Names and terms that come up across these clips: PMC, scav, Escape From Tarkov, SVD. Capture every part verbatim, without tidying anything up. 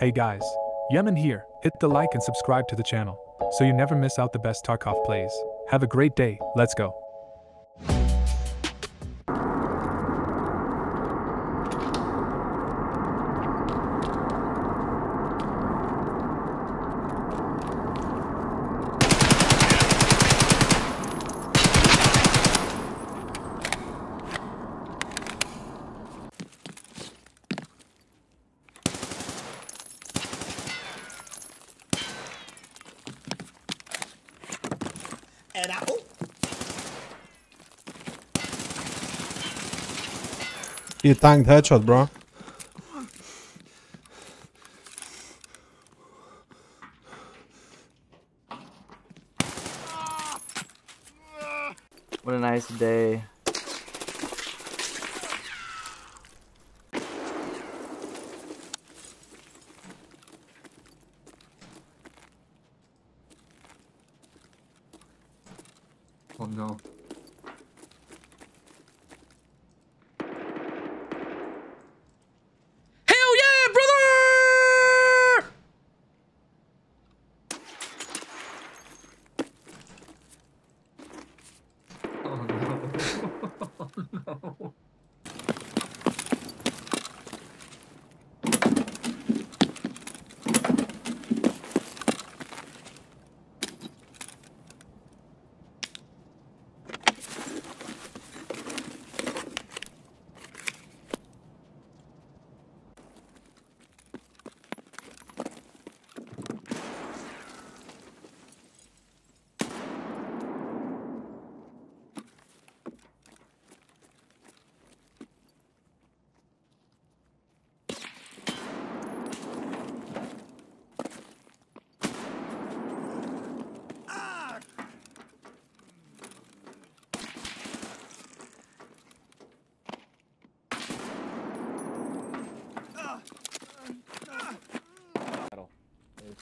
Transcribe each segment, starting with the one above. Hey guys, Yemen here. Hit the like and subscribe to the channel, so you never miss out the best Tarkov plays. Have a great day, let's go. An apple? He tanked headshot, bro. What a nice day. Oh no. Hell yeah, brother! Oh no. Oh no.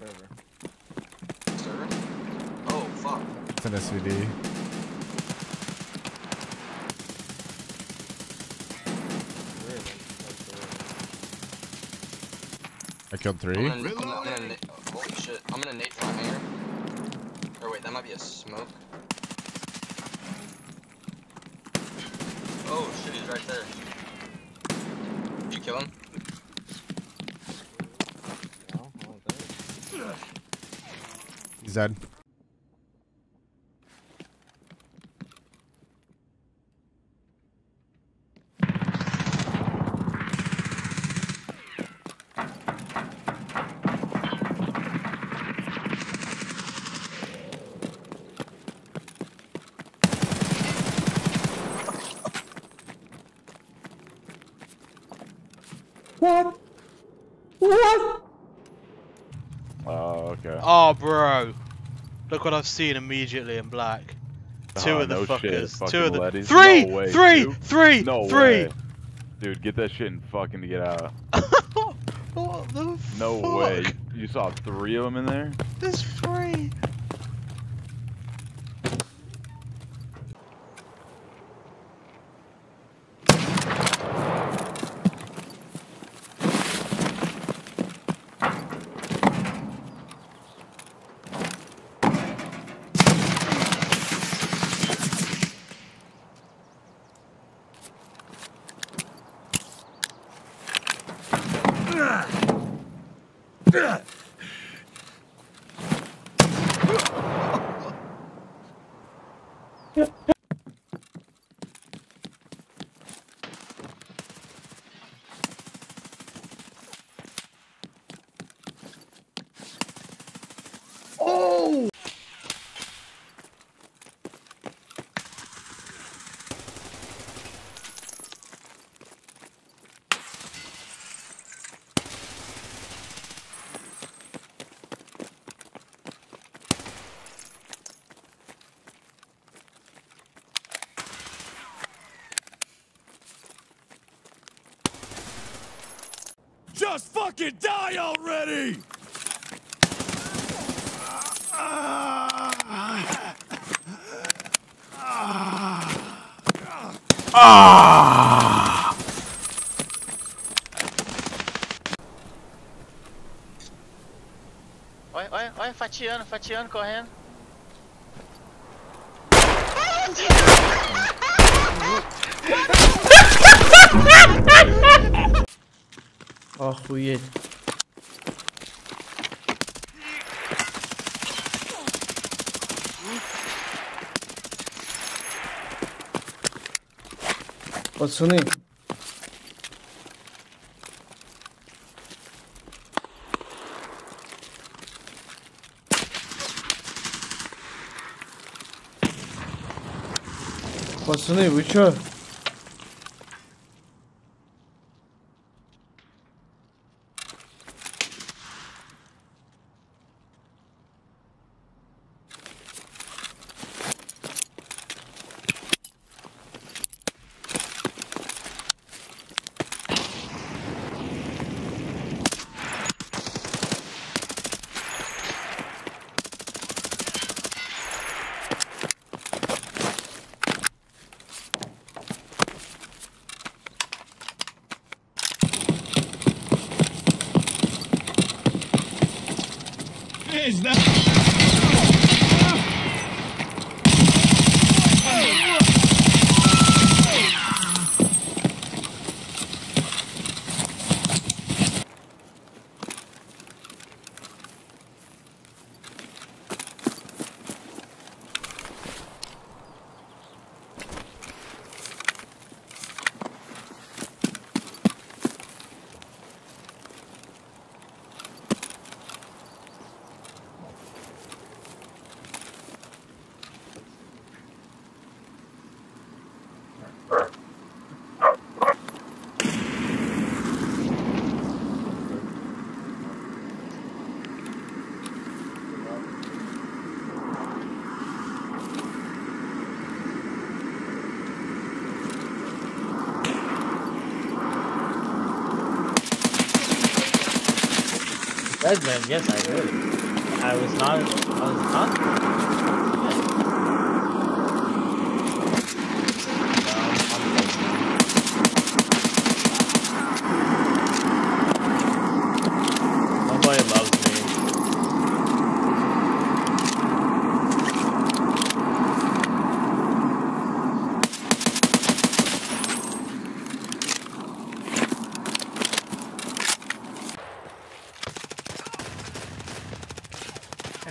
Server. Server? Oh, fuck. It's an S V D. I killed three. I'm gonna, I'm, I'm gonna, holy shit. I'm gonna nade from here. Or wait, that might be a smoke. Oh shit, he's right there. Did you kill him? He's dead. What? What? Oh, okay. Oh, bro. Look what I've seen immediately in black. Two oh, of the no fuckers. Shit, Two of the. Leddies. Three! No way, three! Dude. Three! No three! Way. Dude, get that shit and fucking get out. What the No fuck? Way. You saw three of them in there? There's three! Oh! Just fucking die already! Ah! Olha, olha, olha, fatiando, fatiando, correndo. Ó, fui ele. Ô, Sunil. Пацаны, вы чё? Is that? Man, yes, I heard. I was not. I was not. Um, Nobody loves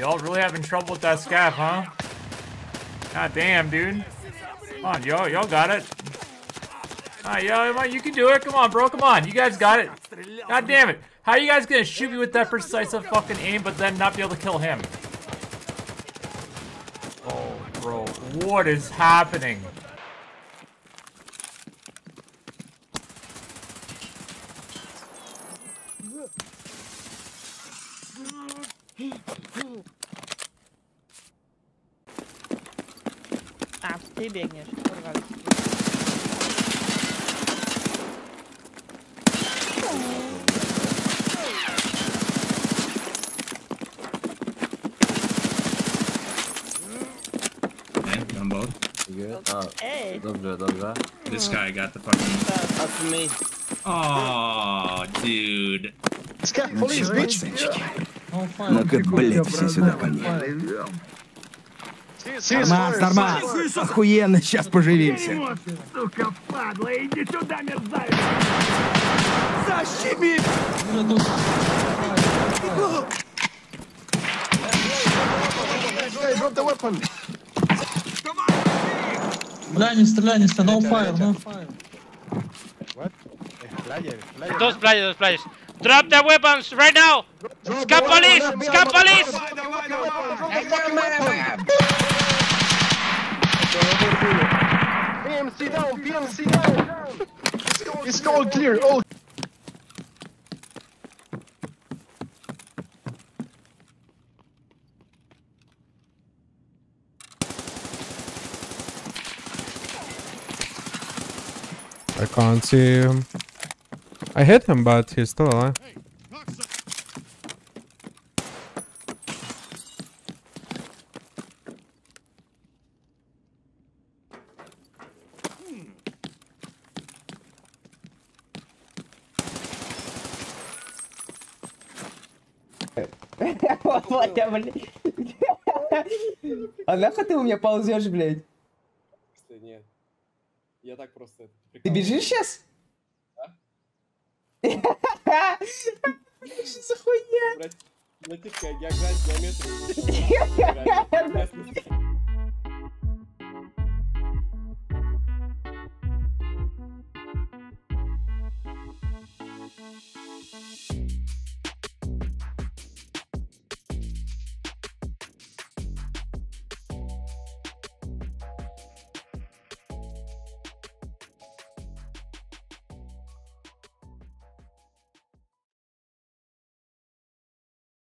y'all really having trouble with that scav, huh? God damn, dude. Come on, yo, y'all got it. Ah, yo, you can do it. Come on, bro, come on. You guys got it. God damn it. How are you guys gonna shoot me with that precisive fucking aim, but then not be able to kill him? Oh, bro, what is happening? А, ты бегнешь, урвали. Hey, I'm both. You good? Oh, hey. Dobrze, dobrze. This guy got the fucking... Up to me. Oh, dude. This guy, holy bitch. Ну-ка, блядь, все сюда ко мне. Тормаз, тормаз! Охуенно, сейчас поживимся. Сука, падла, иди сюда, мерзавец! Защиби! Бля, не стреляй, не стреляй, no fire, no fire. Dos players, dos players. Drop the weapons right now! Scat police! Scat police! P M C down! P M C down! It's all clear! All I can't see him. I hit him, but he's still alive. Hey, hmm. Hey. Володя, блядь. А нахуй ты у меня ползешь, блядь? Нет. Я так просто... Ты бежишь сейчас? Да. Что за хуйня? Братишка, география, геометрия.